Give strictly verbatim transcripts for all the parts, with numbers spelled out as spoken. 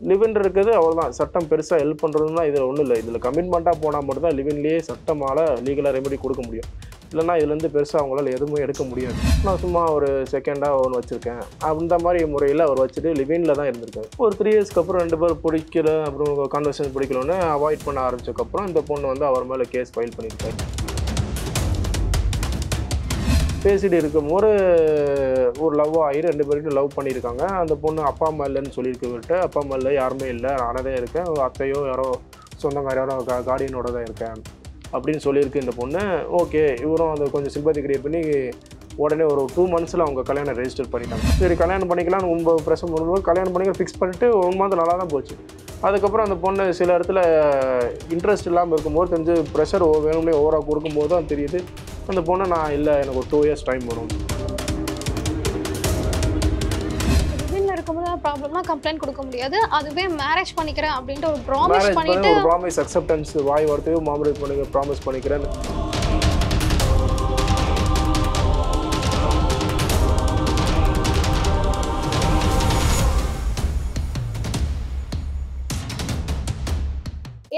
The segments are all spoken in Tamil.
Living together, all certain persa help under either only the commitment of Ponamada, living lay, Satamala, legal remedy Kurkumia. Lana island the persa, Lamu Edicumuria. Nasuma or second hour or Chirka. Abundamari Morella or Vachel, living Lana. For three years, couple and double particular conversation particular, avoid Ponar and Chakapra and the Ponda or Mala case file Punic. பேசிட்டு இருக்கும் ஒரு ஒரு லவ் ஆயி ரெண்டு பேருக்கு லவ் பண்ணிருக்காங்க அந்த பொண்ணு அப்பா அம்மா இல்லன்னு சொல்லிருக்கிட்ட அப்பா அம்மா இல்ல யாருமே இல்ல நானே இருக்கேன் அத்தையோ யாரோ சொந்தக்கார யாரோ கார்டியனோட தான் இருக்கேன் அப்படினு சொல்லிருக்கு இந்த பொண்ணு ஓகே இவரும் அது கொஞ்சம் சிம்பதி கிரியேட் பண்ணி உடனே ஒரு two monthsல அவங்க கல்யாண ரெஜிஸ்டர் பண்ணிட்டாங்க சரி கல்யாணம் பண்ணிக்கலாம் ரொம்ப பிரஷர் பண்ணுது கல்யாணம் பண்ணிக்க ஃபிக்ஸ் பண்ணிட்டு one month நல்லா தான் போச்சு அதுக்கு அப்புறம் அந்த பொண்ணு சில இடத்துல இன்ட்ரஸ்ட் இல்லாம இருக்கும்போது தெரிஞ்சு பிரஷர் வேணும்னே ஓவரா கொடுக்கும்போது தான் தெரியுது அந்த பொண்ணு நான் இல்ல எனக்கு ஒரு two years டைம் வரும் இன்ன இருக்கும்போது ப்ராப்ளம்னா கம்ப்ளைன்ட் கொடுக்க முடியாது அதுவே மேரேஜ் பண்ணிக்கிறேன் அப்படினு ஒரு பிராமிஸ் பண்ணிட்டு ஒரு பிராமிஸ் அக்செப்டன்ஸ் வாய் வரதுக்கு மாமரேஜ் பண்ணுங்க பிராமிஸ் பண்ணிக்கிறேன்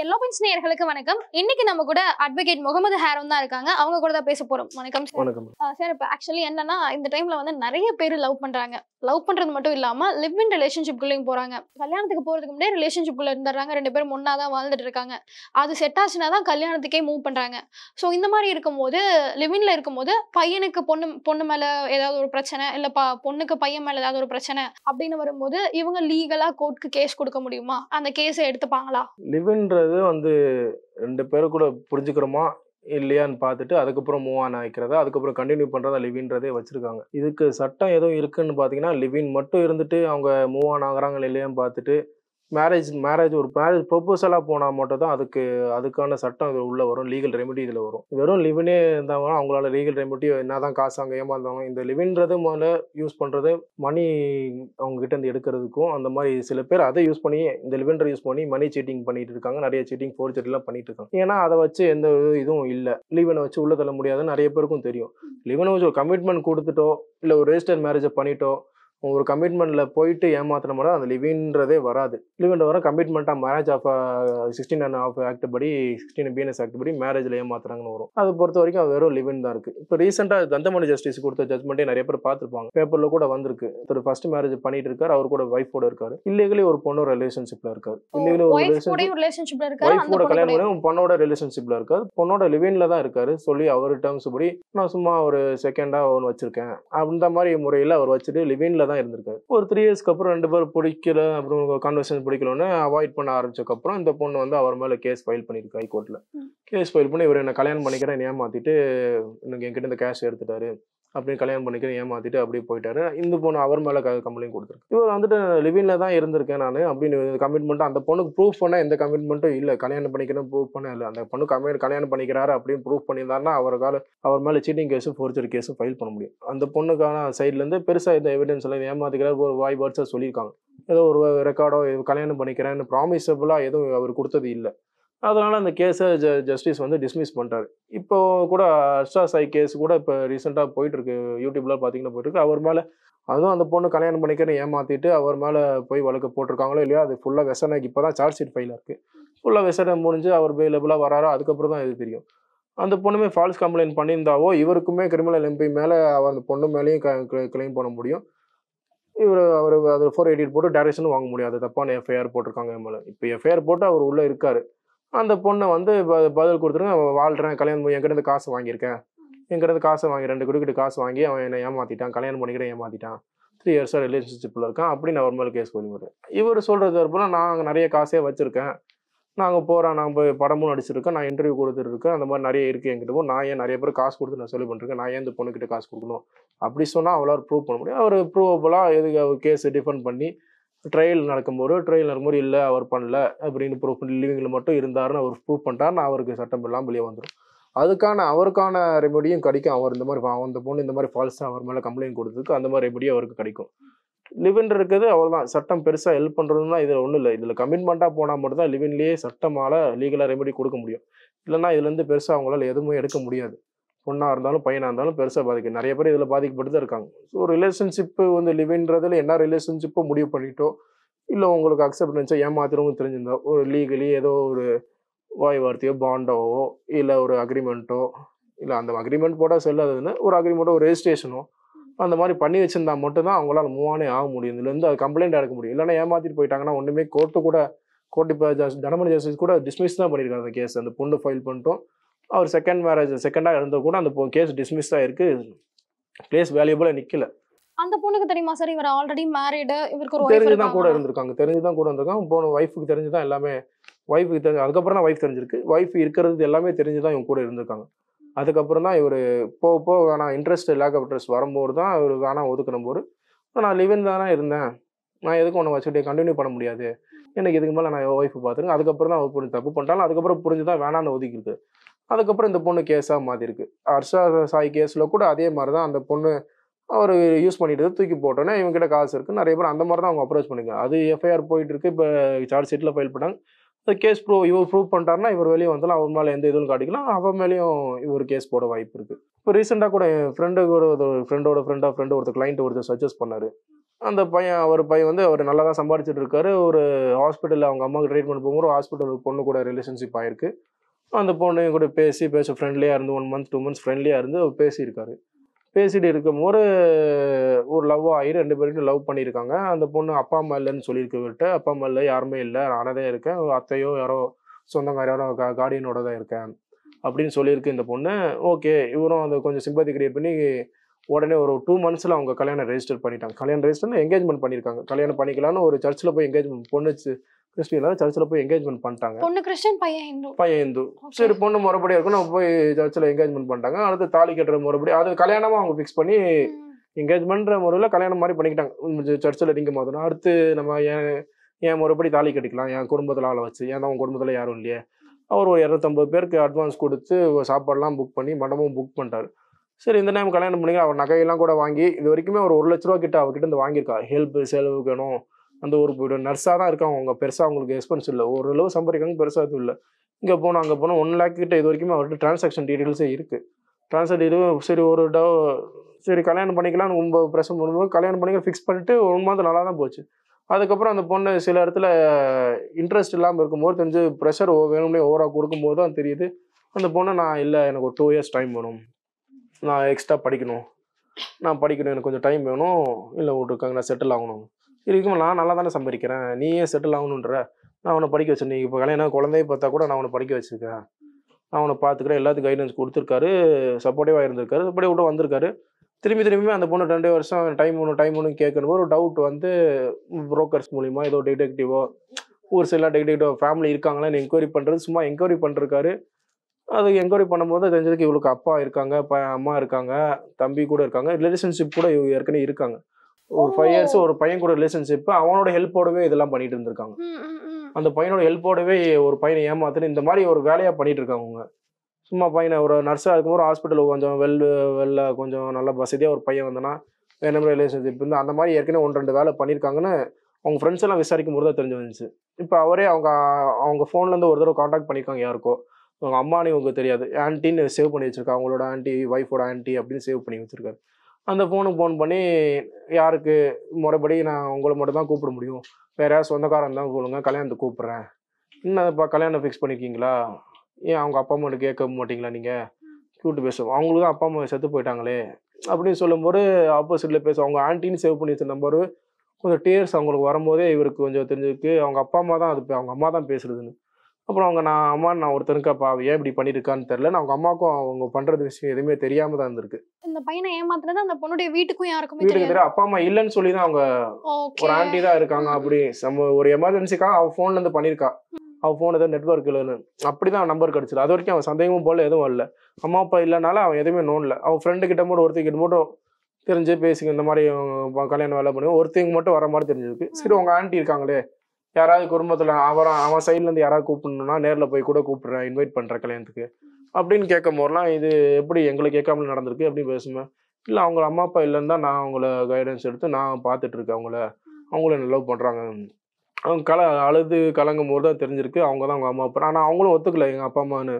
Hello, friends. Welcome. Today, we have Advocate Mohamed Haroon. We are going to talk about them. Welcome. Sir, actually, at this time, we are love people. Love people are not only live-in relationship. They are going to a relationship. They are going to a set of people. So, in this living life, அது வந்து ரெண்டு பேரு கூட புரிஞ்சிக்கிறோமா இல்லையான்னு பார்த்துட்டு அதுக்கு அப்புறம் மூவ் ஆன் ஆகிக்கிறது அதுக்கு அப்புறம் கண்டினியூ பண்றத லிவின்றதே வச்சிருக்காங்க இதுக்கு சட்டம் ஏதோ இருக்குன்னு பாத்தீங்கன்னா லிவின் மட்டும் இருந்துட்டு அவங்க மூவ் ஆன் ஆகறாங்க இல்லையான்னு பார்த்துட்டு மேரேஜ் மேரேஜ் ஒரு மேரேஜ் ப்ரோபோசலா போனா மட்டும் தான் அதுக்கு அதுக்கான சட்டம் இது உள்ள வரும் லீகல் ரெமெடி இதுல வரும் வெறும் லிவினே இருந்தாங்கன்னா அவங்களால லீகல் ரெமெடி என்னதான் காசாங்க ஏமாந்தாங்க இந்த லிவின்றது மேல யூஸ் பண்றது மணி அவங்க கிட்ட இருந்து எடுக்கிறதுக்கும் அந்த மாதிரி சில பேர் அதை யூஸ் பண்ணி இந்த லிவின்ரை யூஸ் பண்ணி மணி சீட்டிங் பண்ணிட்டு இருக்காங்க நிறைய சீட்டிங் ஃபோர்ஜரி எல்லாம் பண்ணிட்டு இருக்காங்க ஏன்னா அதை வச்சு எந்த இதுவும் இல்ல லிவினை வச்சு உள்ள தள்ள முடியாதுன்னு நிறைய பேருக்கும் தெரியும் லிவினை வச்சு ஒரு கமிட்மெண்ட் கொடுத்துட்டோ இல்ல ஒரு ரெஜிஸ்டர் மேரேஜை பண்ணிட்டோ ஒரு கமிட்மெண்ட்ல போயிடு ஏமாத்தற மாதிரி அந்த லிவின்றதே வராது லிவின்ல வர கமிட்மெண்டா marriage of sixteen and a half act படி sixteen B N S act படி மேரேஜ்ல ஏமாத்தறாங்கன்னு வரும் அது பொறுத்த வரைக்கும் வேற லிவின் தான் இருக்கு இப்போ ரீசன்ட்டா கந்தமணி ஜஸ்டிஸ் கொடுத்த ஜட்ஜ்மென்ட்டே நிறைய பேர் பாத்துப்பாங்க பேப்பர்ல கூட வந்திருக்கு ஒரு ஃபர்ஸ்ட் மேரேஜ் பண்ணிட்டு இருக்கார் அவர் கூட வைஃப் கூட இருக்காரு இல்லீகலி ஒரு பொண்ணோட ரிலேஷன்ஷிப்ல இருக்காரு இல்லீகலி ஒரு ரிலேஷன்ஷிப்ல இருக்காரு வைஃப் கூட கல்யாணம் பண்ணி பொண்ணோட ரிலேஷன்ஷிப்ல இருக்காரு பொண்ணோட லிவின்ல தான் இருக்காரு சொல்லி அவர் டம்ஸ் படி நான் சும்மா ஒரு செகண்டா ஒன்னு வச்சிருக்கேன் அந்த மாதிரி முறையில அவர் வச்சிட்டு லிவின்ல ஒரு three years அப்புறம் ரெண்டு பேர் புடிக்கல அப்புறம் கான்வர்சேஷன் புடிக்கலனே அவாய்ட் பண்ண ஆரம்பிச்சதுக்கு அப்புறம் இந்த பொண்ணு வந்து அவர் மேல கேஸ் ஃபைல் பண்ணிருக்கு ஹை கோர்ட்ல கேஸ் ஃபைல் பண்ணி இவர என்ன கல்யாணம் பண்ணிக்கிறேன் ஏமாத்திட்டு எனக்கு என்கிட்ட இந்த கேஷ் எடுத்துட்டாரு அப்படியே கல்யாணம் பண்ணிக்கிறேன் ஏமாத்திட்டு அப்படியே போயிட்டாரு இந்த பொண்ணு அவர் மேல கம்ப்ளைன்ட் கொடுத்திருக்கு இவர் வந்து லிவின்ல தான் இருந்திருக்கேன் நான் அப்படி கமிட்மென்ட் அந்த பொண்ணுக்கு ப்ரூஃப் பண்ண எந்த கமிட்மென்ட்டும் இல்ல கல்யாணம் பண்ணிக்கிறேன் ப்ரூஃப் பண்ண இல்ல அந்த பொண்ணு கமிட் கல்யாணம் பண்ணிக்கிறாரு அப்படி ப்ரூஃப் பண்ணியிருந்தாருன்னா அவரால அவர் மேல cheating case forgery case file பண்ண முடியும் அந்த பொண்ணுக்கான சைடுல இருந்து பெருசா இந்த எவிடன்ஸ் எல்லாம் ஏமாத்திக்கிற ஒரு வாய் வார்த்தை சொல்லிருக்காங்க ஏதோ ஒரு ரெக்கார்டோ கல்யாணம் பண்ணிக்கிறேன்னு ப்ராமிசபிளா எதுவும் அவர் கொடுத்தது இல்ல அதனால அந்த கேஸை ஜஸ்டிஸ் வந்து டிஸ்மிஸ் பண்ணிட்டாரு இப்போ கூட அர்ஷா சாய் கேஸ் கூட இப்போ ரீசெண்டாக போயிட்டு இருக்கு யூடியூப்ல பார்த்தீங்கன்னா போயிட்டு இருக்கு அவர் மேலே அதுவும் அந்த பொண்ணு கல்யாணம் பண்ணிக்கிறேன் ஏமாத்திட்டு அவர் மேலே போய் வழக்கு போட்டிருக்காங்களோ இல்லையா அது ஃபுல்லாக விசாரணைக்கு இப்போ தான் சார்ஜ் ஷீட் ஃபைலாக இருக்குது ஃபுல்லாக விசாரணை முடிஞ்சு அவர் அவைலபிளாக வராரோ அதுக்கப்புறம் தான் இது தெரியும் அந்த பொண்ணுமே ஃபால்ஸ் கம்ப்ளைண்ட் பண்ணியிருந்தாவோ இவருக்குமே கிரிமினல் எம்பி மேலே அவர் அந்த பொண்ணு மேலேயும் கிளைம் பண்ண முடியும் இவர் அவர் அது ஃபோர் எயிட்டி போட்டு டேரக்ஷனும் வாங்க முடியாது தப்பான எஃப்ஐஆர் போட்டிருக்காங்க மேலே இப்போ எஃப்ஐஆர் போட்டு அவர் உள்ளே இருக்காரு அந்த பொண்ணை வந்து பதில் கொடுத்துருங்க வாழ்றேன் கல்யாணம் என்கிட்ட காசு வாங்கியிருக்கேன் என்கிட்ட காசு வாங்கி ரெண்டு குடிக்கிட்டு காசு வாங்கி அவன் என்னை ஏமாத்திட்டான் கல்யாணம் பண்ணிக்கிறேன் ஏமாத்திட்டான் த்ரீ இயர்ஸாக ரிலேஷன்ஷிப்பில் இருக்கான் அப்படின்னு அவர் மேலே கேஸ் பண்ணி வருது இவர் சொல்கிறது தரப்புல நாங்கள் நிறைய காசே வச்சுருக்கேன் நாங்கள் போகிறோம் நாங்கள் போய் படமும் நடிச்சிருக்கேன் நான் இன்டர்வியூ கொடுத்துருக்கேன் அந்த மாதிரி நிறைய இருக்குது என்கிட்ட போய் நான் ஏன் நிறைய பேர் காசு கொடுத்து நான் சொல்லி பண்ணிருக்கேன் நான் ஏன் இந்த பொண்ணுக்கிட்ட காசு கொடுக்கணும் அப்படி சொன்னால் அவளால் ப்ரூவ் பண்ண முடியும் அவர் ப்ரூவபுளாக எதுக்கு அவர் கேஸ் டிஃபெண்ட் பண்ணி ட்ரையல் நடக்கும்போது ட்ரையல் நடக்கும்போது இல்லை அவர் பண்ணல அப்படின்னு ப்ரூவ் பண்ணி லிவிங்கில் மட்டும் இருந்தாருன்னு அவர் ப்ரூவ் பண்ணிட்டாருன்னு அவருக்கு சட்டம் எல்லாம் வெளியே வந்துடும் அதுக்கான அவருக்கான ரெமெடியும் கிடைக்கும் அவர் இந்த மாதிரி அந்த பொண்ணு இந்த மாதிரி ஃபால்ஸாக அவர் மேலே கம்ப்ளைண்ட் கொடுத்துருக்கு அந்த மாதிரி ரெமெடியும் அவருக்கு கிடைக்கும் லிவின் இருக்கிறது அவ்வளோ தான் சட்டம் பெருசாக ஹெல்ப் பண்ணுறதுன்னா இதில் ஒன்றும் இல்லை இதில் கமிட்மெண்ட்டாக போனால் மட்டும் தான் லிவின்லேயே சட்டமால் லீகலாக ரெமெடி கொடுக்க முடியும் இல்லைன்னா இதுலேருந்து பெருசாக அவங்களால எதுவுமே எடுக்க முடியாது பொண்ணாக இருந்தாலும் பையனாக இருந்தாலும் பெருசாக பாதிக்க நிறைய பேர் இதில் பாதிக்கப்பட்டு தான் இருக்காங்க ஸோ ரிலேஷன்ஷிப்பு வந்து லிவின்றதில் என்ன ரிலேஷன்ஷிப்போ முடிவு பண்ணிட்டோ இல்ல உங்களுக்கு அக்செப்ட் இருந்துச்சா ஏமாத்துறவங்க தெரிஞ்சிருந்தா ஒரு லீகலி ஏதோ ஒரு வாய் வார்த்தையோ பாண்டாவோ இல்லை ஒரு அக்ரிமெண்ட்டோ இல்லை அந்த அக்ரிமெண்ட் போட்டால் செல்லாததுன்னு ஒரு அக்ரிமெண்ட்டோ ஒரு ரெஜிஸ்ட்ரேஷனோ அந்த மாதிரி பண்ணி வச்சிருந்தா மட்டும்தான் அவங்களால மூவானே ஆக முடியும். இதுலேருந்து அது கம்ப்ளைண்ட் எடுக்க முடியும். இல்லைன்னா ஏமாத்திட்டு போயிட்டாங்கன்னா ஒன்றுமே கோர்ட்டு கூட கோர்ட்டு இப்போ ஜஸ்ட் தனமணி ஜஸ்டிஸ் கூட டிஸ்மிஸ் தான் பண்ணியிருக்காங்க அந்த கேஸ். அந்த பொண்ணு ஃபைல் பண்ணிட்டோம், அவர் செகண்ட் மேரேஜ் செகண்டாக இருந்தால் கூட அந்த கேஸ் டிஸ்மிஸ் தான் இருக்குது. கேஸ் வேல்யூபிளாக நிற்கல. அந்த பொண்ணுக்கு தெரியுமா சார் இவர் ஆல்ரெடி மேரிடு, இவருக்கு ஒரு ஒய்ஃப் இருந்தா கூட இருந்திருக்காங்க, தெரிஞ்சுதான் கூட இருந்திருக்காங்க. போன ஒய்ஃபுக்கு தெரிஞ்சுதான் எல்லாமே, ஒய்ஃபுக்கு தெரிஞ்சு அதுக்கப்புறம் தான் ஒய்ஃப் தெரிஞ்சிருக்கு, ஒய்ஃப் இருக்கிறது எல்லாமே தெரிஞ்சுதான் இவங்க கூட இருந்திருக்காங்க. அதுக்கப்புறம் தான் இவர் போக போக வேணாம் இன்ட்ரெஸ்ட் லேக் ஆஃப் இன்ட்ரெஸ்ட் வரும்போது தான் இவர் வேணாம் ஒதுக்கணும் போது நான் லிவன் தானே இருந்தேன், நான் எதுக்கு ஒன்று வச்சுக்கிட்டே கண்டினியூ பண்ண முடியாது, எனக்கு இதுக்கு மேலே நான் ஒய்ஃபு பார்த்துருக்கேன். அதுக்கப்புறம் தான் பொண்ணு தப்பு பண்ணிட்டாலும் அதுக்கப்புறம் புரிஞ்சுதான் வேணான்னு ஒதுக்கிருக்கு. அதுக்கப்புறம் இந்த பொண்ணு கேஸாக மாற்றிருக்கு. ஹர்ஷா சாய் கேஸில் கூட அதே மாதிரி தான் அந்த பொண்ணு அவர் யூஸ் பண்ணிட்டு தூக்கி போட்டோன்னே இவங்ககிட்ட காசு இருக்குது நிறைய பேர் அந்த மாதிரி தான் அவங்க அப்ரோச் பண்ணிங்க. அது எஃப்ஐஆர் போயிட்டு இருக்கு, இப்போ சார்ஜ் ஷீட்டில் ஃபைல் பண்ணாங்க. அது கேஸ் ப்ரூவ் இவர் ப்ரூவ் பண்ணிட்டாருன்னா இவர் வெளியே வந்தாலும் அவர் மேலே எந்த இதுவும் காட்டிக்கலாம், அவன் மேலேயும் இவர் கேஸ் போட வாய்ப்பு இருக்குது. இப்போ ரீசெண்டாக கூட என் ஃப்ரெண்டு கூட ஒரு ஃப்ரெண்டோட ஃப்ரெண்டாக ஃப்ரெண்டு ஒருத்தர் கிளைண்ட் ஒருத்தர் சஜஸ்ட் பண்ணார். அந்த பையன் அவர் பையன் வந்து அவர் நல்லா தான் சம்பாதிச்சுட்டு இருக்காரு. ஒரு ஹாஸ்பிட்டலில் அவங்க அம்மாவுக்கு ட்ரீட்மெண்ட் போகும்போது ஒரு ஹாஸ்பிட்டல் பொண்ணு கூட ரிலேஷன்ஷிப் ஆயிருக்கு. அந்த பொண்ணையும் கூட பேசி பேச ஃப்ரெண்ட்லியாக இருந்து ஒன் மந்த் டூ மந்த்ஸ் ஃப்ரெண்ட்லியாக இருந்து அவர் பேசியிருக்காரு. பேசிட்டு இருக்கும்போது ஒரு லவ் ஆகி ரெண்டு பேருக்கும் லவ் பண்ணியிருக்காங்க. அந்த பொண்ணு அப்பா அம்மா இல்லைன்னு சொல்லியிருக்கு, விட்டு அப்பா அம்மா இல்லை யாருமே இல்லை, நானே தான் இருக்கேன், அத்தையோ யாரோ சொந்தக்காரோ யாரோ கா கார்டியனோட தான் இருக்கேன் அப்படின்னு சொல்லியிருக்கு இந்த பொண்ணு. ஓகே, இவரும் அந்த கொஞ்சம் சிம்பத்தி கிரியேட் பண்ணி உடனே ஒரு டூ மந்த்ஸில் அவங்க கல்யாணம் ரெஜிஸ்டர் பண்ணிட்டாங்க. கல்யாணம் ரெஜிஸ்டர்னு எங்கேஜ்மெண்ட் பண்ணியிருக்காங்க. கல்யாணம் பண்ணிக்கலான்னு ஒரு சர்ச்சில் போய் எங்கேஜ்மெண்ட் பொண்ணுச்சு கிறிஸ்டியனால சர்ச்சில் போய் எங்கேஜ்மெண்ட் பண்ணிட்டாங்க. பொண்ணு கிறிஸ்டியன் பையன் ஹிந்து, பையன் ஹிந்து. சரி, பொண்ணு மறுபடியும் இருக்கும் நம்ம போய் சர்ச்சில் எங்கேஜ்மெண்ட் பண்ணிட்டாங்க. அடுத்து தாலி கட்டுற மறுபடியும் அது கல்யாணமாக அவங்க ஃபிக்ஸ் பண்ணி எங்கேஜ்மெண்ட்ற முறையில் கல்யாணம் மாதிரி பண்ணிக்கிட்டாங்க. சர்ச்சில் நீங்கள் மாற்றணும், அடுத்து நம்ம ஏன் ஏன் மறுபடி தாலி கட்டிக்கலாம், என் குடும்பத்தில் ஆளை வச்சு, ஏன்னா அவங்க குடும்பத்தில் யாரும் இல்லையே. அவர் ஒரு இரநூத்தம்பது பேருக்கு அட்வான்ஸ் கொடுத்து சாப்பாடெலாம் புக் பண்ணி மண்டபமும் புக் பண்ணிட்டார். சரி, இந்த டைம் கல்யாணம் பண்ணிக்கலாம். அவர் நகையெல்லாம் கூட வாங்கி இது வரைக்குமே ஒரு ஒரு லட்ச ரூபா கிட்ட அவர்கிட்ட இந்த வாங்கியிருக்கா. ஹெல்ப் செலவுக்கு வேணும், அந்த ஊருக்கு போய்ட்டு நர்ஸாக தான் இருக்காங்க, அவங்க பெருசாக அவங்களுக்கு எக்ஸ்பென்ஸ் இல்லை, ஓரளவு சம்பாதிக்காங்க, பெருசாக எதுவும் இல்லை. இங்கே போனோம் அங்கே போனோம் ஒன் லேக் கிட்ட இது வரைக்கும் அவர்கிட்ட டிரான்சாக்ஷன் டீட்டெயில்ஸே இருக்குது. டிரான்சாக்ஷன் டீட்டெயில் சரி ஒரு டோ சரி கல்யாணம் பண்ணிக்கலாம்னு ரொம்ப ப்ரெஷர் பண்ணும்போது கல்யாணம் பண்ணிக்க ஃபிக்ஸ் பண்ணிட்டு ஒன் மந்த் நல்லா தான் போச்சு. அதுக்கப்புறம் அந்த பொண்ணு சில இடத்துல இன்ட்ரெஸ்ட் இல்லாமல் இருக்கும்போது தெரிஞ்சு ப்ரெஷர் வேணும்னே ஓவராக கொடுக்கும்போது தான் தெரியுது அந்த பொண்ணு நான் இல்லை எனக்கு ஒரு டூ இயர்ஸ் டைம் வேணும், நான் எக்ஸ்ட்ரா படிக்கணும், நான் படிக்கணும், எனக்கு கொஞ்சம் டைம் வேணும், இல்லை விட்டுருக்காங்க நான் செட்டில் ஆகணும். இருக்குமா நான் நல்லா தானே சம்பாதிக்கிறேன், நீயே செட்டில் ஆகணுன்ற, நான் அவனை படிக்க வச்சு நீ இப்போ கல்யாணம் குழந்தைய பார்த்தா கூட நான் அவனை படிக்க வச்சுருக்கேன், நான் அவனை பார்த்துக்கிறேன், எல்லாத்துக்கும் கைடன்ஸ் கொடுத்துருக்காரு, சப்போர்ட்டிவாக இருந்திருக்காரு, இப்படி விட வந்திருக்காரு. திரும்பி திரும்பியுமே அந்த பொண்ணு ரெண்டு வருஷம் டைம் ஒன்று டைம் ஒன்று கேட்கணும். ஒரு டவுட் வந்து புரோக்கர்ஸ் மூலிமா ஏதோ டிடெக்டிவோ ஊர் சைடெலாம் டிடெக்டிவோ ஃபேமிலி இருக்காங்களான்னு என்கொயரி பண்ணுறது, சும்மா என்கொயரி பண்ணிருக்காரு. அது என்கொயரி பண்ணும்போது தெரிஞ்சதுக்கு இவளுக்கு அப்பா இருக்காங்க, ப அம்மா இருக்காங்க, தம்பி கூட இருக்காங்க, ரிலேஷன்ஷிப் கூட இவங்க ஏற்கனவே இருக்காங்க. ஒரு ஃபைவ் இயர்ஸ் ஒரு பையன் கூட ரிலேஷன்ஷிப், அவனோட ஹெல்ப்போடவே இதெல்லாம் பண்ணிட்டு இருந்திருக்காங்க. அந்த பையனோட ஹெல்ப்போடவே ஒரு பையனை ஏமாத்துன்னு இந்த மாதிரி ஒரு வேலையாக பண்ணிட்டு இருக்காங்க. அவங்க சும்மா பையனை ஒரு நர்ஸாக இருக்கும்போது ஹாஸ்பிட்டலுக்கு கொஞ்சம் வெல் வெளில கொஞ்சம் நல்லா வசதியாக ஒரு பையன் வந்தனா வேணும் ரிலேஷன்ஷிப் இருந்து அந்த மாதிரி ஏற்கனவே ஒன்று ரெண்டு வேலை பண்ணியிருக்காங்கன்னு அவங்க ஃப்ரெண்ட்ஸ் எல்லாம் விசாரிக்கும் போது தான் தெரிஞ்சு வந்துச்சு. இப்போ அவரே அவங்க அவங்க ஃபோன்லேருந்து ஒரு தடவை கான்டாக்ட் பண்ணியிருக்காங்க யாருக்கோ, அவங்க அம்மானே உங்களுக்கு தெரியாது ஆன்ட்டின்னு சேவ் பண்ணி வச்சுருக்காங்க, அவங்களோட ஆன்ட்டி ஒய்ஃபோட ஆன்ட்டி அப்படின்னு சேவ் பண்ணி வச்சுருக்காரு. அந்த ஃபோனுக்கு ஃபோன் பண்ணி யாருக்கு முறைப்படி நான் உங்களை மட்டும் தான் கூப்பிட முடியும், வேறு யார் சொந்தக்காரன் தான் கூப்பிடுங்க, கல்யாணத்துக்கு கூப்பிட்றேன், இன்னும் இப்போ கல்யாணம் ஃபிக்ஸ் பண்ணியிருக்கீங்களா, ஏன் அவங்க அப்பா அம்மாட்ட கேட்க மாட்டிங்களா, நீங்கள் கூப்பிட்டு பேசுவோம், அவங்களுக்கு தான் அப்பா அம்மா செத்து போயிட்டாங்களே அப்படின்னு சொல்லும்போது ஆப்போசிட்டில் பேசுவோம். அவங்க ஆன்ட்டின்னு சேவ் பண்ணி வச்ச நம்பரு கொஞ்சம் டீயர்ஸ் அவங்களுக்கு வரும்போதே இவருக்கு கொஞ்சம் தெரிஞ்சிருக்கு அவங்க அப்பா அம்மா தான் அது அவங்க அம்மா தான் பேசுகிறதுன்னு. அப்புறம் அவங்க நான் அம்மா நான் ஒருத்தனுக்கு அப்பா ஏன் இப்படி பண்ணியிருக்கான்னு தெரில, அவங்க அம்மாவுக்கும் அவங்க பண்ணுறது விஷயம் எதுவுமே தெரியாமல் தான் இருந்திருக்கு. இந்த பையனை ஏமாத்துறது அந்த பொண்ணுடைய வீட்டுக்கும் யாருக்கும் வீட்டுக்கு தெரியாது, அப்பா அம்மா இல்லைன்னு சொல்லி தான் அவங்க ஒரு ஆண்டி தான் இருக்காங்க. அப்படி நம்ம ஒரு எமர்ஜென்சிக்காக அவன் ஃபோன்லேருந்து பண்ணியிருக்கா, அவன் ஃபோன் ஏதோ நெட்ஒர்க் இல்லைன்னு அப்படி தான் நம்பர் கிடச்சிது. அது வரைக்கும் அவன் சந்தேகமும் போல் எதுவும் இல்லை, அம்மா அப்பா இல்லைனால அவன் எதுவுமே நோனில்லை. அவன் ஃப்ரெண்டு கிட்ட மட்டும் ஒருத்தங்கிட்ட மட்டும் தெரிஞ்சு பேசிக்க இந்த மாதிரி கல்யாணம் வேலை பண்ணுவோம், ஒருத்தங்க மட்டும் வர மாதிரி தெரிஞ்சிருக்கு. சரி உங்கள் ஆண்டி இருக்காங்களே யாராவது குடும்பத்தில் அவன் அவன் சைட்லேருந்து யாராவது கூப்பிடணுன்னா நேரில் போய் கூட கூப்பிட்றேன், இன்வைட் பண்ணுறேன் கல்யாணத்துக்கு அப்படின்னு கேட்கும் போதெல்லாம் இது எப்படி எங்களை கேட்காம நடந்திருக்கு அப்படின்னு பேசுவேன். இல்லை அவங்க அம்மா அப்பா இல்லைன்னு தான் நான் அவங்கள கைடன்ஸ் எடுத்து நான் பார்த்துட்ருக்கேன், அவங்கள அவங்கள என்ன லவ் பண்ணுறாங்க. அவங்க கல அழுது கலங்கும் போது தான் தெரிஞ்சிருக்கு அவங்க தான் அவங்க அம்மா அப்பா, ஆனால் அவங்களும் ஒத்துக்கலை எங்கள் அப்பா அம்மான்னு,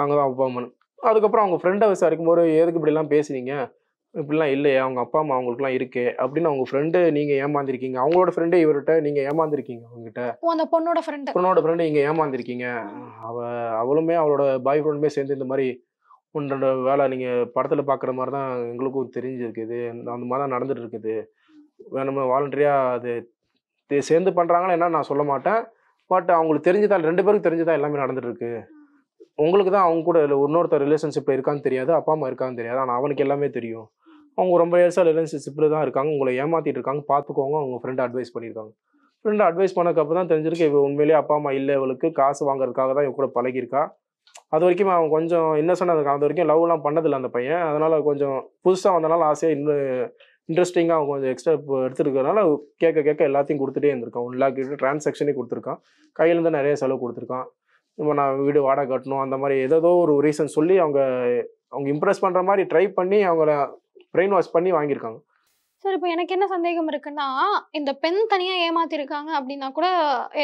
நாங்கள் தான் அப்பா அம்மான்னு. அதுக்கப்புறம் அவங்க ஃப்ரெண்டை விசாரிக்கும் போது எதுக்கு இப்படிலாம் பேசுனீங்க, இப்படிலாம் இல்லையா அவங்க அப்பா அம்மா அவங்களுக்குலாம் இருக்கு அப்படின்னு அவங்க ஃப்ரெண்டு நீங்க ஏமாந்திருக்கீங்க, அவங்களோட ஃப்ரெண்டே இவர்கிட்ட நீங்க ஏமாந்திருக்கீங்க, அவங்ககிட்ட அந்த பொண்ணோட ஃப்ரெண்டு பொண்ணோட ஃப்ரெண்டு நீங்க ஏமாந்திருக்கீங்க. அவ அவளுமே அவளோட பாய் ஃப்ரெண்டுமே சேர்ந்து இந்த மாதிரி ஒன்றோட வேலை நீங்கள் படத்தில் பார்க்குற மாதிரி தான் எங்களுக்கும் தெரிஞ்சிருக்குது, அந்த மாதிரி தான் நடந்துட்டு இருக்குது, வேணுமே வாலண்டரியாக அது சேர்ந்து பண்ணுறாங்களா என்ன நான் சொல்ல மாட்டேன், பட் அவங்களுக்கு தெரிஞ்சதான் ரெண்டு பேருக்கு தெரிஞ்சதான் எல்லாமே நடந்துட்டுருக்கு, உங்களுக்கு தான் அவங்க கூட இன்னொருத்தர் ரிலேஷன்ஷிப்பில் இருக்கான்னு தெரியாது, அப்பா அம்மா இருக்கான்னு தெரியாது, ஆனால் அவனுக்கு எல்லாமே தெரியும், அவங்க ரொம்ப ஏசாக ரிலேஷன்ஷிப்பில் தான் இருக்காங்க, உங்களை ஏமாற்றிட்டு இருக்காங்க பார்த்துக்கோங்க அவங்க ஃப்ரெண்டு அட்வைஸ் பண்ணியிருக்காங்க. ஃப்ரெண்டு அட்வைஸ் பண்ணக்கப்புறம் தான் தெரிஞ்சிருக்கு இவ உண்மையிலேயே அப்பா அம்மா இல்லை, இவளுக்கு காசு வாங்குறதுக்காக தான் இவ கூட பழகியிருக்கா, அது வரைக்கும் அவன் கொஞ்சம் இன்னசென்டாக இருக்கான், அது வரைக்கும் லவ்லாம் பண்ணதில்லை அந்த பையன், அதனால் கொஞ்சம் புதுசாக வந்தனால ஆசையாக இன்னும் இன்ட்ரெஸ்டிங்காக அவன் கொஞ்சம் எக்ஸ்ட்ரா எடுத்துருக்கனால கேட்க கேட்க எல்லாத்தையும் கொடுத்துட்டே இருந்திருக்கான், ஒன் லேக் டிரான்சாக்ஷனே கொடுத்துருக்கான், கையிலேருந்து நிறைய செலவு கொடுத்துருக்கான், இப்போ நான் வீடு வாடகை கட்டணும் அந்த மாதிரி ஏதோ ஒரு ரீசன் சொல்லி அவங்க அவங்க இம்ப்ரெஸ் பண்ணுற மாதிரி ட்ரை பண்ணி அவங்கள பிரெயின் வாஷ் பண்ணி வாங்கியிருக்காங்க. சார் இப்போ எனக்கு என்ன சந்தேகம் இருக்குன்னா, இந்த பெண் தனியாக ஏமாத்திருக்காங்க அப்படின்னா கூட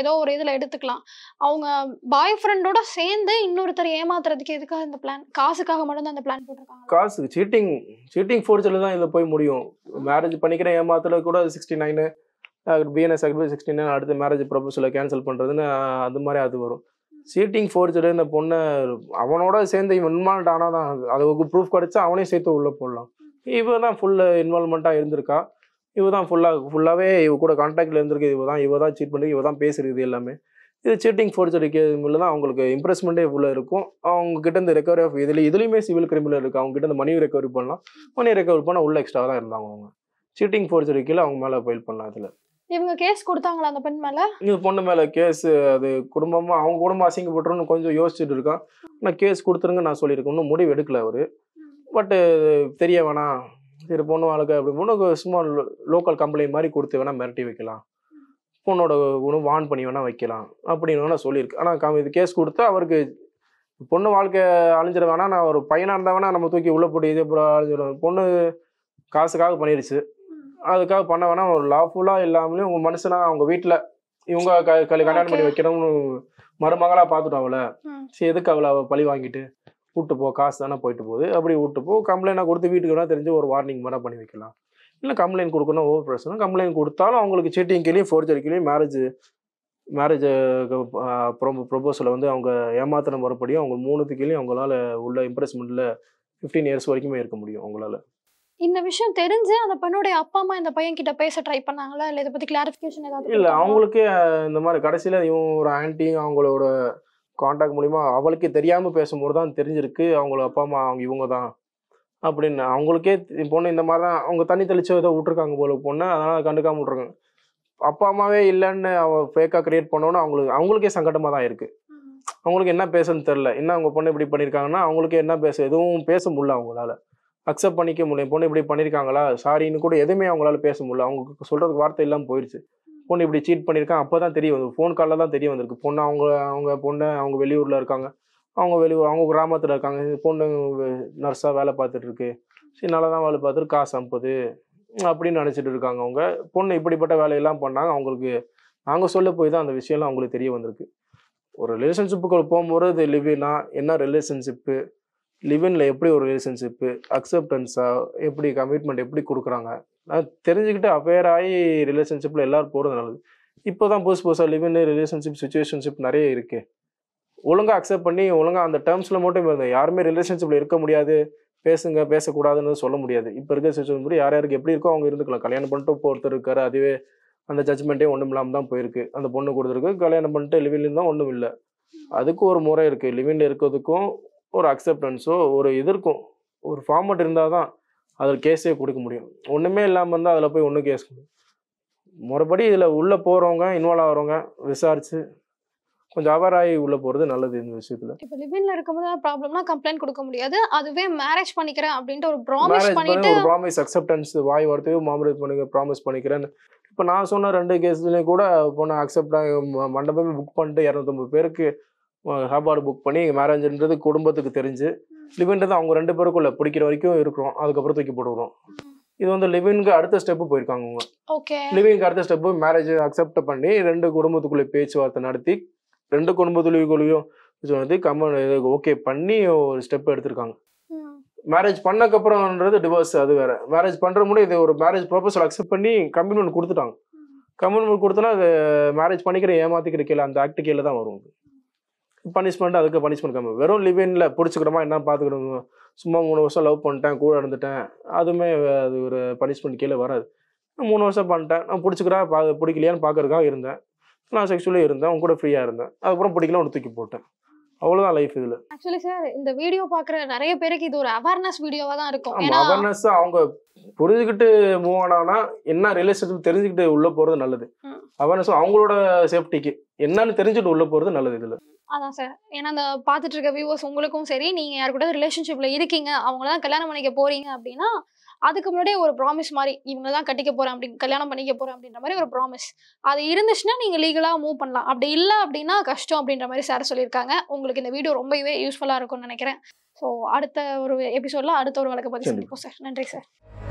ஏதோ ஒரு இதில் எடுத்துக்கலாம், அவங்க பாய் ஃப்ரெண்டோட சேர்ந்து இன்னொருத்தர் ஏமாத்துறதுக்கு எதுக்காக இந்த பிளான், காசுக்காக மட்டும்தான் அந்த பிளான் போட்டிருக்காங்க. காசு சீட்டிங் சீட்டிங் ஃபோர்ஜரில் தான் இதில் போய் முடியும். மேரேஜ் பண்ணிக்கிற ஏமாத்துல கூட சிக்ஸ்டி நைனு பிஎன்எஸ் அக்ரி சிக்ஸ்டி நைன் அடுத்து மேரேஜ் ப்ரப்போசலை கேன்சல் பண்ணுறதுன்னு அது மாதிரி அது வரும். சீட்டிங் ஃபோர்ஜரு இந்த பொண்ணை அவனோட சேர்ந்து இவன் இன்வால்வ் ஆனால் தான் அதுக்கு ப்ரூஃப் கிடச்சா அவனே சேர்த்து உள்ளே போடலாம். இவ தான் ஃபுல் இன்வால்மெண்ட்டாக இருந்திருக்கா, இவ தான் ஃபுல்லாக ஃபுல்லாகவே இவ கூட கான்டாக்டில் இருந்திருக்கு, இவ தான் இவ தான் சீட் பண்ணி இவ தான் பேசுகிறது எல்லாமே. இது சீட்டிங் ஃபோர்ஜரி கேமில் தான் அவங்களுக்கு இம்ப்ரெஸ்மெண்ட்டே ஃபுல்லாக இருக்கும். அவங்ககிட்ட இந்த ரெக்கவரி ஆஃப் இதில் இதுலேயுமே சிவில் கிரிமில் இருக்குது, அவங்ககிட்ட இந்த மணி ரெக்கவரி பண்ணலாம், மணி ரெக்கவரி பண்ணால் உள்ள எக்ஸ்ட்ரா தான் இருந்தாங்க அவங்க. சீட்டிங் ஃபோர்ஜரி கீழே அவங்க மேலே ஃபைல் பண்ணலாம். அதில் இவங்க கேஸ் கொடுத்தாங்களா அந்த பெண் மேலே? இது பொண்ணு மேலே கேஸ், அது குடும்பமாக அவங்க குடும்பம் அசிங்கப்பட்டுன்னு கொஞ்சம் யோசிச்சுட்டு இருக்கான். ஆனால் கேஸ் கொடுத்துருங்க நான் சொல்லியிருக்கேன், இன்னும் முடிவு எடுக்கல அவர், பட்டு தெரிய வேணாம் சரி பொண்ணு வாழ்க்கை அப்படி பொண்ணுக்கு சும்மா லோக்கல் கம்ப்ளைண்ட் மாதிரி கொடுத்து வேணால் மிரட்டி வைக்கலாம், பொண்ணோட உணவு வான் பண்ணி வேணால் வைக்கலாம் அப்படின்னு வேணால் சொல்லியிருக்கு. ஆனால் கம் இது கேஸ் கொடுத்தா அவருக்கு பொண்ணு வாழ்க்கை அழிஞ்சிட வேணாம், நான் ஒரு பையனாக இருந்தால் வேணா நம்ம தூக்கி உள்ளே போட்டு இதே போட அழிஞ்சிடும், பொண்ணு காசுக்காக பண்ணிடுச்சு அதுக்காக பண்ண வேணாம், ஒரு லாஃபுல்லாக இல்லாமலே உங்கள் மனுஷனாக அவங்க வீட்டில் இவங்க க கல்யாணம் பண்ணி வைக்கணும்னு மருமகளாக பார்த்துட்டோம் அவளை, சரி எதுக்கு அவளை அவள் பழி வாங்கிட்டு விட்டு போ, காசு தானே போயிட்டு போகுது அப்படி விட்டு போ, கம்ப்ளைண்டாக கொடுத்து வீட்டுக்கு வேணால் தெரிஞ்சு ஒரு வார்னிங் மாதிரி பண்ணி வைக்கலாம், இல்லை கம்ப்ளைண்ட் கொடுக்கணும் ஒவ்வொரு பிரச்சனை, கம்ப்ளைண்ட் கொடுத்தாலும் அவங்களுக்கு சீட்டிங் கீழே ஃபோர்ஜரி கீழே மேரேஜ் மேரேஜ் ப்ரொபோசலை வந்து அவங்க ஏமாத்தின மறுபடியும் அவங்க மூணுத்துக்கீழே அவங்களால உள்ள இம்ப்ரெஸ்மெண்ட்டில் ஃபிஃப்டீன் இயர்ஸ் வரைக்குமே இருக்க முடியும் அவங்களால. இந்த விஷயம் தெரிஞ்சு அந்த பெண்ணுடைய அப்பா அம்மா இந்த பையன் கிட்ட பேச ட்ரை பண்ணாங்களா, இல்லை இதை பற்றி கிளாரிஃபிகேஷன் ஏதாவது? இல்லை அவங்களுக்கே இந்த மாதிரி கடைசியில் இவங்க ஒரு ஆன்ட்டி அவங்களோட கான்டாக்ட் மூலிமா அவளுக்கு தெரியாமல் பேசும்போது தான் தெரிஞ்சிருக்கு அவங்கள அப்பா அம்மா அவங்க இவங்க தான் அப்படின்னு. அவங்களுக்கே பொண்ணு இந்த மாதிரி தான் அவங்க தண்ணி தெளிச்சு ஏதோ விட்ருக்காங்க போல பொண்ணு, அதனால் கண்டுக்காமல் விட்ருக்காங்க. அப்பா அம்மாவே இல்லைன்னு அவன் ஃபேக்காக க்ரியேட் பண்ணோன்னு அவங்களுக்கு அவங்களுக்கே சங்கடமாக தான் இருக்குது, அவங்களுக்கு என்ன பேசுன்னு தெரில, என்ன அவங்க பொண்ணு இப்படி பண்ணியிருக்காங்கன்னா அவங்களுக்கே என்ன பேச எதுவும் பேச முடியல, அவங்களால அக்செப்ட் பண்ணிக்க முடியும், பொண்ணு இப்படி பண்ணியிருக்காங்களா சாரின்னு கூட எதுவுமே அவங்களால பேச முடியல, அவங்களுக்கு சொல்கிறதுக்கு வார்த்தை இல்லாமல் போயிடுச்சு. பொண்ணு இப்படி சீட் பண்ணியிருக்கான் அப்போ தான் தெரிய வந்தது, ஃபோன் காலில் தான் தெரிய வந்திருக்கு, பொண்ணு அவங்க அவங்க பொண்ணு அவங்க வெளியூரில் இருக்காங்க, அவங்க வெளியூர் அவங்க கிராமத்தில் இருக்காங்க, பொண்ணு நர்ஸாக வேலை பார்த்துட்ருக்கு, சரி நல்லா தான் வேலை பார்த்துட்டு காசு அனுப்புது அப்படின்னு நினச்சிட்டு இருக்காங்க அவங்க. பொண்ணு இப்படிப்பட்ட வேலையெல்லாம் பண்ணாங்க, அவங்களுக்கு நாங்கள் சொல்ல போய் தான் அந்த விஷயம்லாம் அவங்களுக்கு தெரிய வந்திருக்கு. ஒரு ரிலேஷன்ஷிப்புக்குள்ள போகும்போது இது லிவ்னா என்ன ரிலேஷன்ஷிப்பு, லிவ்இன்ல எப்படி ஒரு ரிலேஷன்ஷிப்பு, அக்செப்டன்ஸாக எப்படி கமிட்மெண்ட் எப்படி கொடுக்குறாங்க தெரிஞ்சுக்கிட்டு அவேர் ஆகி ரிலேஷன்ஷிப்பில் எல்லோரும் போகிறது நல்லது. இப்போ தான் புதுசு புதுசாக லிவ் இன் ரிலேஷன்ஷிப் சுச்சுவேஷன்ஷிப் நிறைய இருக்குது, ஒழுங்காக அக்செப்ட் பண்ணி ஒழுங்காக அந்த டேர்ம்ஸில் மட்டும் இருந்தேன், யாருமே ரிலேஷன்ஷிப்பில் இருக்க முடியாது பேசுங்க பேசக்கூடாதுன்னு சொல்ல முடியாது, இப்போ இருக்கிற சுச்சுவேஷன் படி யார் யாருக்கு எப்படி இருக்கோ அவங்க இருந்துக்கலாம். கல்யாணம் பண்ணிட்டு இப்போ ஒருத்தர் இருக்காரு, அதுவே அந்த ஜட்மெண்ட்டே ஒன்றும் இல்லாமல் தான் போயிருக்கு, அந்த பொண்ணு கொடுத்துருக்கு கல்யாணம் பண்ணிட்டு லிவின்ல தான் ஒன்றும் இல்லை, அதுக்கு ஒரு முறை இருக்குது, லிவின்ல இருக்கிறதுக்கும் ஒரு அக்செப்டன்ஸோ ஒரு இது இருக்கும், ஒரு ஃபார்மட் இருந்தால் தான் அதில் கேஸே கொடுக்க முடியும், ஒன்றுமே இல்லாமல் இருந்தால் அதில் போய் ஒன்றும் கேஸ் கொடுக்கும். மறுபடி இதில் உள்ளே போகிறவங்க இன்வால்வ் ஆகிறவங்க விசாரித்து கொஞ்சம் அவராகி உள்ளே போகிறது நல்லது இந்த விஷயத்தில். இப்போ லிவின்ல இருக்கும்போது ப்ராப்ளம்னா கம்ப்ளைண்ட் கொடுக்க முடியாது, அதுவே மேரேஜ் பண்ணிக்கிறேன் அப்படின்ட்டு ஒரு ப்ராமிஸ் பண்ணிட்டு ஒரு ப்ராமிஸ் அக்செப்டன்ஸ் வாய் வார்த்தையோ மாமரேஜ் பண்ணிக்க ப்ராமிஸ் பண்ணிக்கிறேன்னு. இப்போ நான் சொன்ன ரெண்டு கேஸ்லேயும் கூட பொண்ணு அக்செப்டாக மண்டபமே புக் பண்ணிட்டு இரநூத்தம்பது பேருக்கு சாப்பாடு புக் பண்ணி மேரேஜ்ன்றது குடும்பத்துக்கு தெரிஞ்சு லிவின்றது அவங்க ரெண்டு பேருக்குள்ள பிடிக்கிற வரைக்கும் இருக்கிறோம், அதுக்கப்புறம் தூக்கி போட்டுக்கிறோம். இது வந்து லிவின்க்கு அடுத்த ஸ்டெப்பு போயிருக்காங்க அவங்க. ஓகே லிவின்க்கு அடுத்த ஸ்டெப்பு மேரேஜ் அக்செப்ட் பண்ணி ரெண்டு குடும்பத்துக்குள்ளே பேச்சுவார்த்தை நடத்தி ரெண்டு குடும்பத்துக்குள்ளேயும் கம்மன் ஓகே பண்ணி ஒரு ஸ்டெப் எடுத்திருக்காங்க. marriage பண்ணக்க அப்புறம்ன்றது டிவோர்ஸ் அது வேற marriage பண்ற முன்ன இது ஒரு marriage proposal accept பண்ணி கமிட்மென்ட் கொடுத்துட்டாங்க கமிட்மென்ட் கொடுத்தனா அது marriage பண்ணிக்கிற ஏமாத்திக்கிற கேல அந்த ஆக்ட் கேல தான் வரும் பனிஷ்மென்ட் அதுக்கு பனிஷ்மென்ட் கம்ம வெறும் லிவ் இன்ல புடிச்சுக்கிறமா என்ன பாத்துக்குறோம் சும்மா மூணு வருஷம் லவ் பண்ணிட்டேன் கூட நடந்துட்டேன் அதுமே அது ஒரு பனிஷ்மென்ட் கேல வராது மூணு வருஷம் பண்ணிட்டேன் நான் புடிச்சுக்கிறா புடிக்கலையான்னு பாக்கறதுக்காக இருந்தேன் நான் செக்சுவலா இருந்தேன் உன் கூட ஃப்ரீயா இருந்தேன் அப்புறம் புடிக்கல ஒரு தூக்கி போட்டேன் அவ்வளவுதான் லைஃப் இதுல एक्चुअली சார் இந்த வீடியோ பாக்குற நிறைய பேருக்கு இது ஒரு அவேர்னஸ் வீடியோவா தான் இருக்கும் ஏனா அவேர்னஸ் அவங்க புரிஞ்சிக்கிட்டு மூவ் ஆனானா என்ன ரிலேஷன்ஷிப் தெரிஞ்சிக்கிட்டு உள்ள போறது நல்லது அவேர்னஸ் அவங்களோட சேஃப்டிக்கு என்னன்னு தெரிஞ்சிட்டு உள்ள போறது நல்லது இதுல அதான் சார் ஏனா அந்த பாத்துட்டு இருக்க வியூவர்ஸ் உங்களுக்கும் சரி நீங்க யார் கூட ரிலேஷன்ஷிப்ல இருக்கீங்க அவங்கள தான் கல்யாணம் பண்ணிக்க போறீங்க அப்படினா அதுக்கு முன்னாடி ஒரு ப்ராமிஸ் மாதிரி இவங்க தான் கட்டிக்க போறேன் அப்படி கல்யாணம் பண்ணிக்க போறேன் அப்படின்ற மாதிரி ஒரு ப்ராமிஸ் அது இருந்துச்சுன்னா நீங்க லீகலா மூவ் பண்ணலாம் அப்படி இல்லை அப்படின்னா கஷ்டம் அப்படின்ற மாதிரி சார் சொல்லியிருக்காங்க உங்களுக்கு இந்த வீடியோ ரொம்பவே யூஸ்ஃபுல்லா இருக்கும்னு நினைக்கிறேன் ஸோ அடுத்த ஒரு எபிசோட்ல அடுத்த ஒரு வழக்கை பத்தி சொல்லிப்போம் சார் நன்றி சார்